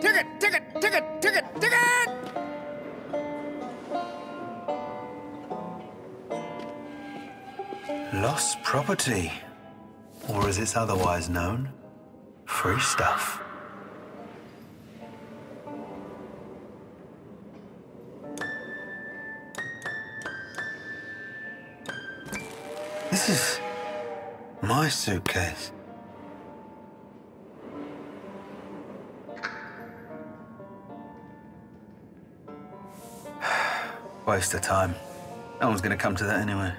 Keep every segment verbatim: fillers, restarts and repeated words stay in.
Ticket, ticket, ticket, ticket, ticket! Lost property, or as it's otherwise known, free stuff. This is my suitcase. Waste of time. No one's going to come to that anyway.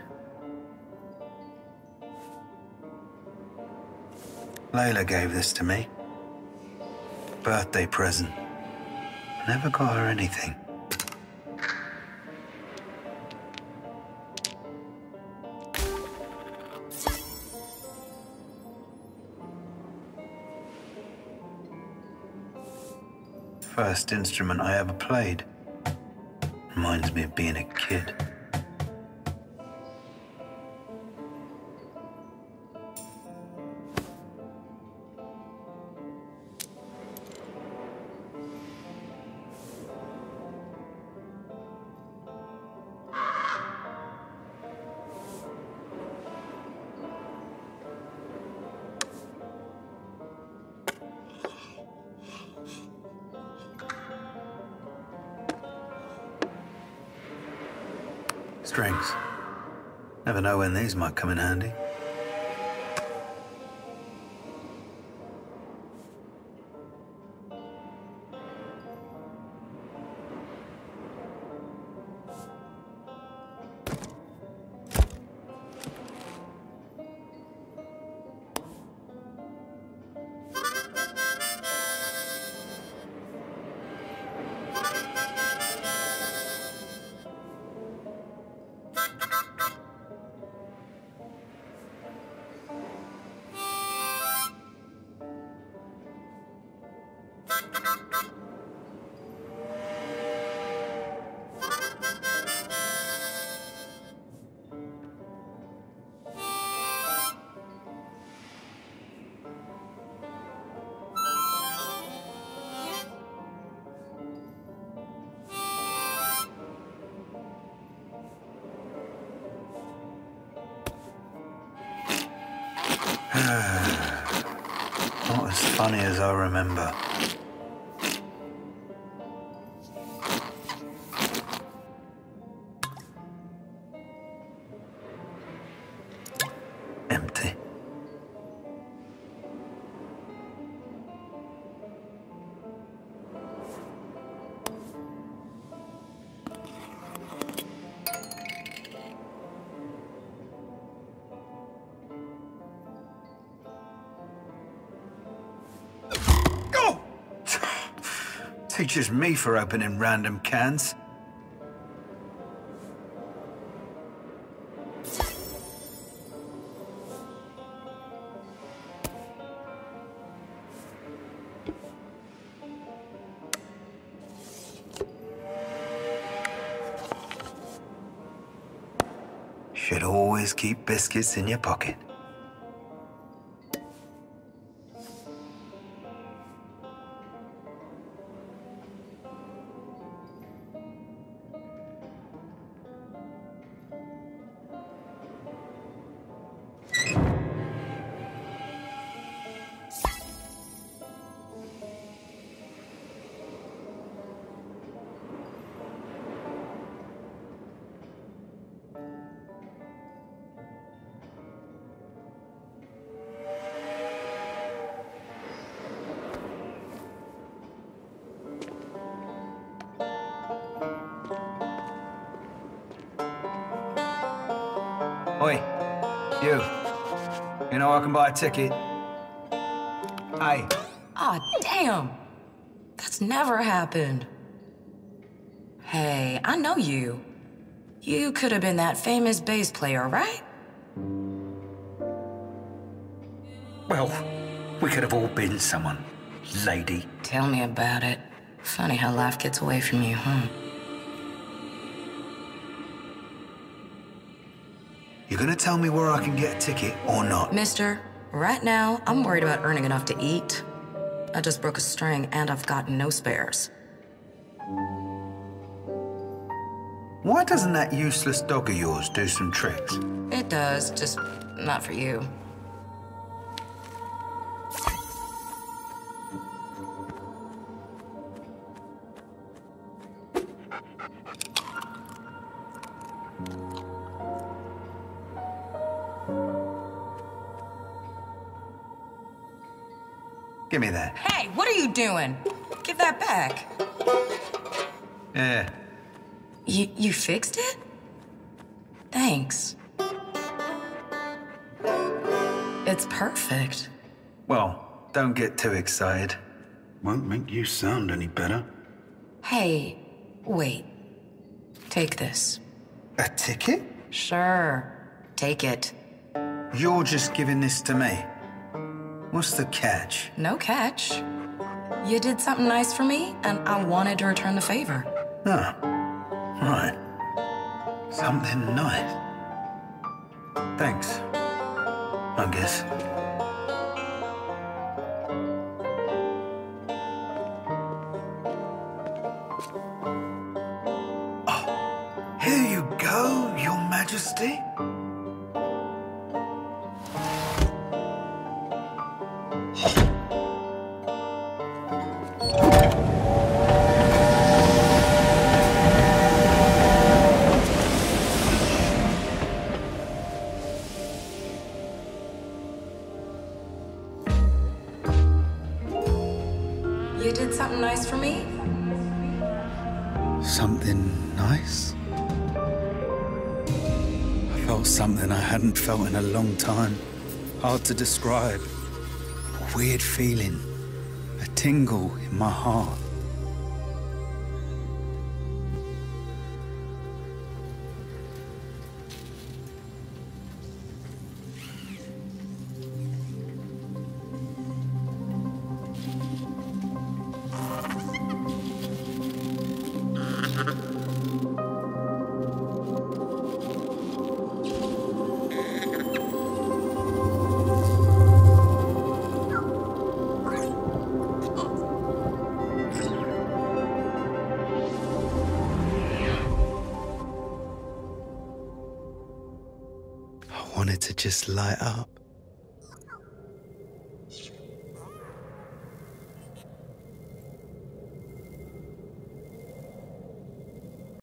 Layla gave this to me. Birthday present. Never got her anything. First instrument I ever played. Reminds me of being a kid. Strings. Never know when these might come in handy. Not as funny as I remember. Empty. Teaches me for opening random cans. Should always keep biscuits in your pocket. Oi, you. You know I can buy a ticket. Aye. Aw, oh, damn. That's never happened. Hey, I know you. You could have been that famous bass player, right? Well, we could have all been someone, lady. Tell me about it. Funny how life gets away from you, huh? You're gonna tell me where I can get a ticket or not? Mister, right now, I'm worried about earning enough to eat. I just broke a string and I've got no spares. Why doesn't that useless dog of yours do some tricks? It does, just not for you. Give me that. Hey, what are you doing? Give that back. Yeah. You, you fixed it? Thanks. It's perfect. Well, don't get too excited. Won't make you sound any better. Hey, wait. Take this. A ticket? Sure. Take it. You're just giving this to me. What's the catch? No catch. You did something nice for me, and I wanted to return the favor. Huh. Right. Something nice. Thanks, I guess. Oh, here you go, Your Majesty. You did something nice for me? Something nice? I felt something I hadn't felt in a long time. Hard to describe. A weird feeling. A tingle in my heart. Wanted to just light up.